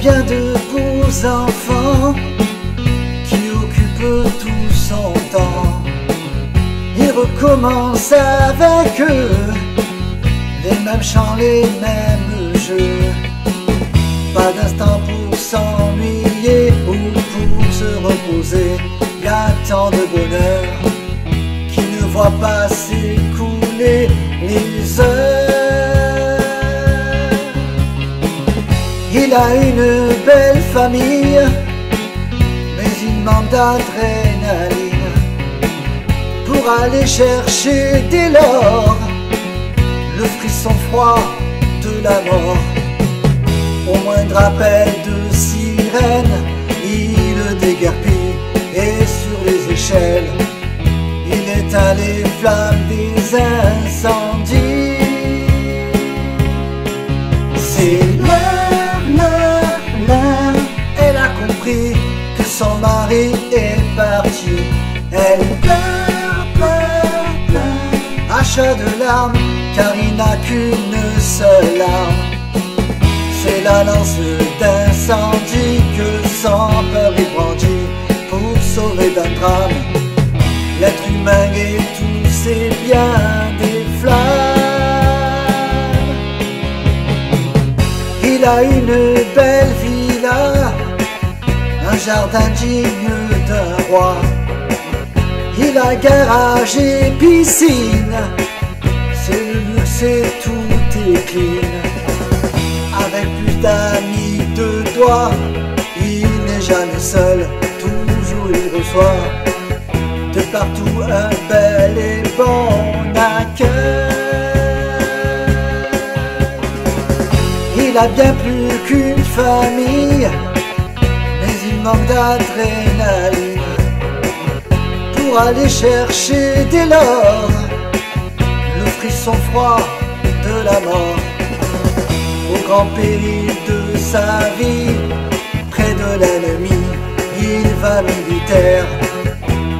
bien de beaux enfants qui occupent tout son temps. Il recommence avec eux les mêmes chants, les mêmes jeux. Pas d'instant pour s'ennuyer ou pour se reposer. Il y a tant de bonheur qui ne voit pas s'écouler les heures. Il a une belle famille, mais il manque d'adrénaline pour aller chercher dès lors le frisson froid de la mort. Au moindre appel de sirène, il déguerpit, et sur les échelles, il éteint les flammes des incendies. C'est l'heure, elle a compris que son mari est parti. Elle pleure, à chat de larmes, car il n'a qu'une seule larme. C'est la lance d'incendie que sans peur il brandit pour sauver d'un drame l'être humain et tous ses biens des flammes. Il a une belle villa, un jardin digne d'un roi. Il a garage et piscine, c'est le luxe et tout est clean. Avec plus d'amis de toi, il n'est jamais seul, toujours il reçoit de partout un bel et bon accueil. Il a bien plus qu'une famille, mais il manque d'adrénaline pour aller chercher dès lors le frisson froid de la mort. Au grand péril de sa vie, près de l'ennemi, il va militaire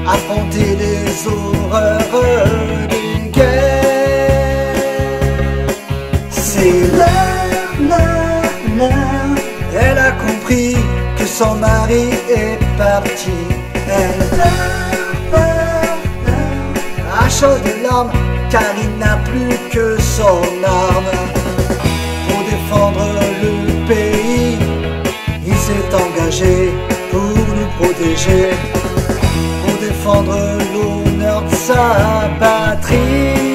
affronter les horreurs des guerres. C'est l'heure, elle a compris que son mari est parti. Elle pleure, à chaudes larmes, car il n'a plus que son arme. Le pays, il s'est engagé pour nous protéger, pour défendre l'honneur de sa patrie.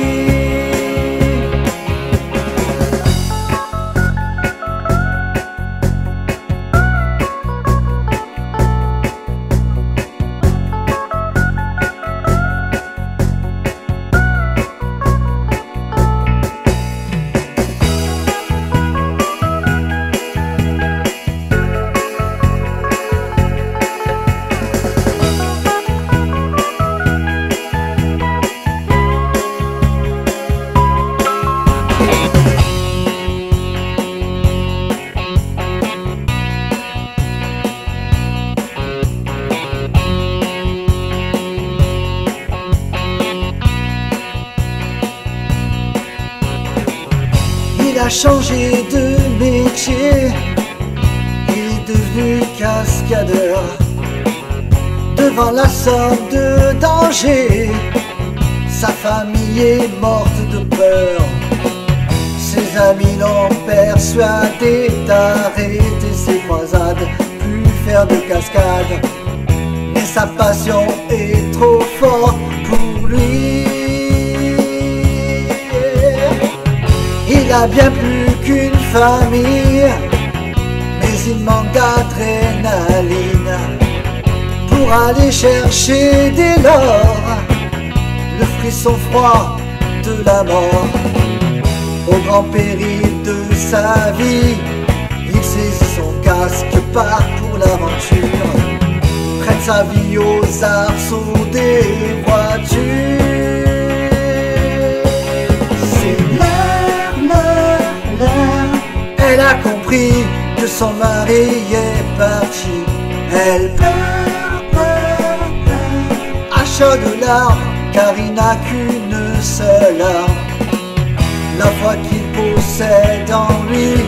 Il a changé de métier, il est devenu cascadeur. Devant la somme de danger, sa famille est morte de peur. Ses amis l'ont persuadé d'arrêter ses croisades, plus faire de cascade, mais sa passion est trop forte pour lui. Il a bien plus qu'une famille, mais il manque d'adrénaline pour aller chercher dès lors le frisson froid de la mort. Au grand péril de sa vie, il saisit son casque, part pour l'aventure, prête sa vie aux arceaux des voitures. Elle a compris que son mari est parti. Elle pleure, à chaudes larmes, car il n'a qu'une seule arme, la foi qu'il possède en lui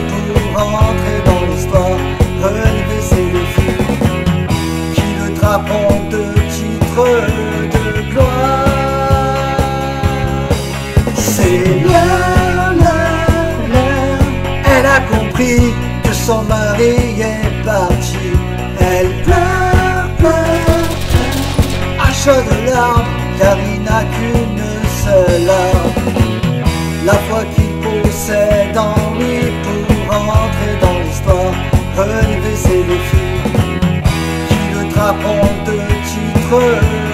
pour entrer dans l'histoire, relever le fil qui le drape en deux titres de gloire. C'est la, elle a compris que son mari est parti. Elle pleure, pleure, à chaudes larmes, car il n'a qu'une seule arme, la foi qu'il possède en lui pour entrer dans l'histoire. Relever ses défis qui le trappent en deux titres.